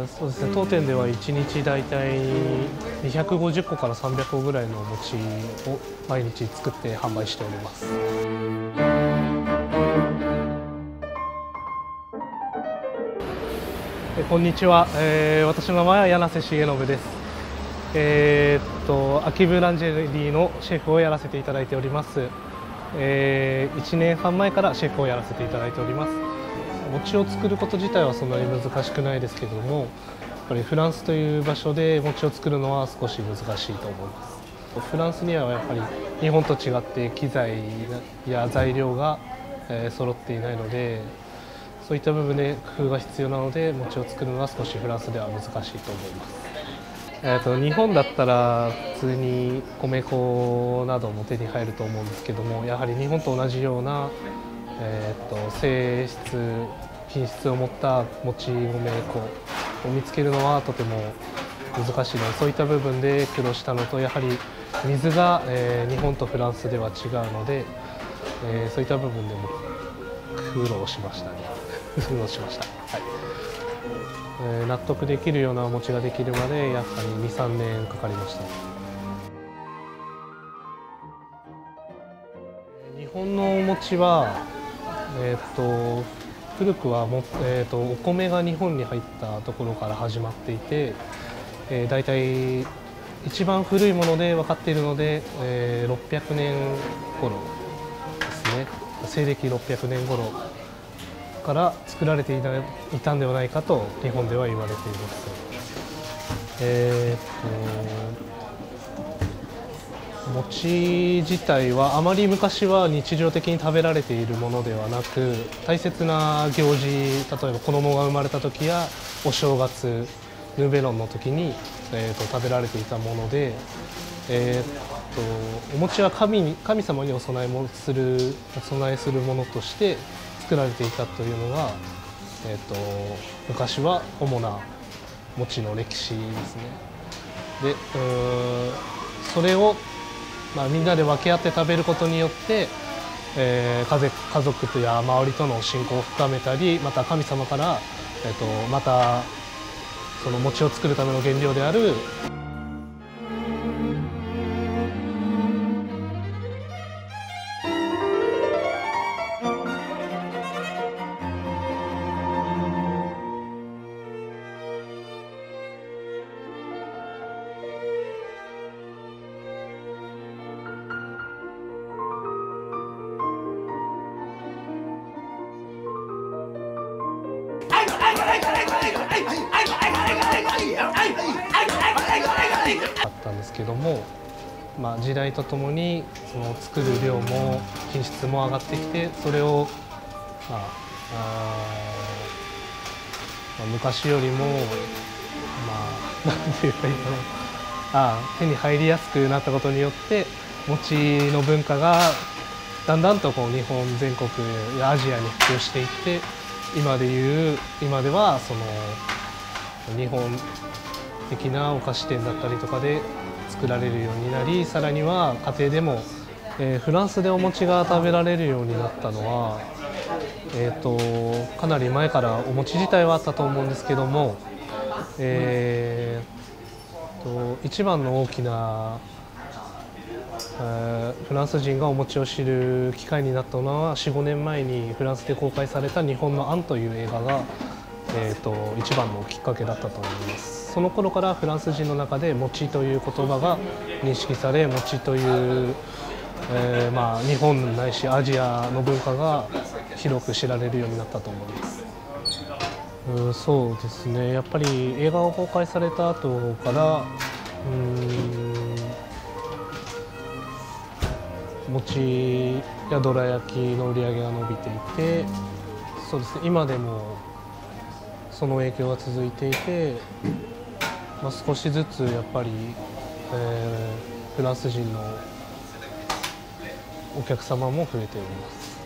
はそうですね、当店では1日大体250個から300個ぐらいのお餅を毎日作って販売しております。こんにちは、私の名前は柳瀬重信です。秋ブランジェリーのシェフをやらせていただいております。1年半前からシェフをやらせていただいております。餅を作ること自体はそんなに難しくないですけれども、やっぱりフランスという場所で餅を作るのは少し難しいと思います。フランスにはやっぱり日本と違って機材や材料が揃っていないので、そういった部分で工夫が必要なので、餅を作るのは少しフランスでは難しいと思います。日本だったら普通に米粉なども手に入ると思うんですけども、やはり日本と同じような、品質を持ったもち米粉を見つけるのはとても難しいので、そういった部分で苦労したのと、やはり水が、日本とフランスでは違うので、そういった部分でも苦労しましたね。苦労しました。はい。納得できるようなお餅ができるまでやっぱり 2,3 年かかりました。日本のお餅は、古くはお米が日本に入ったところから始まっていて、大体一番古いもので分かっているので、600年頃ですね、西暦600年頃から作られていたんではないかと日本では言われています。餅自体はあまり昔は日常的に食べられているものではなく、大切な行事、例えば子供が生まれた時やお正月、ヌーベロンの時に、食べられていたもので、お餅は神様にお供えもするものとして作られていたというのが、昔は主な餅の歴史ですね。で、それを、みんなで分け合って食べることによって、家族とや周りとの親交を深めたり、また神様から、またその餅を作るための原料であるあったんですけども、時代とともにその作る量も品質も上がってきて、それを、昔よりも何て言えばいいかな、手に入りやすくなったことによって、餅の文化がだんだんとこう日本全国やアジアに普及していって、今ではその日本的なお菓子店だったりとかで作られるようになり、さらには家庭でも、フランスでお餅が食べられるようになったのは、かなり前からお餅自体はあったと思うんですけども、一番の大きな、フランス人がお餅を知る機会になったのは 4,5 年前にフランスで公開された「日本のアン」という映画が、一番のきっかけだったと思います。その頃からフランス人の中で「餅」という言葉が認識され、餅という、日本ないしアジアの文化が広く知られるようになったと思います。そうですね、やっぱり映画が公開された後から、餅やどら焼きの売り上げが伸びていて、そうですね、今でもその影響が続いていて、少しずつやっぱり、フランス人のお客様も増えております。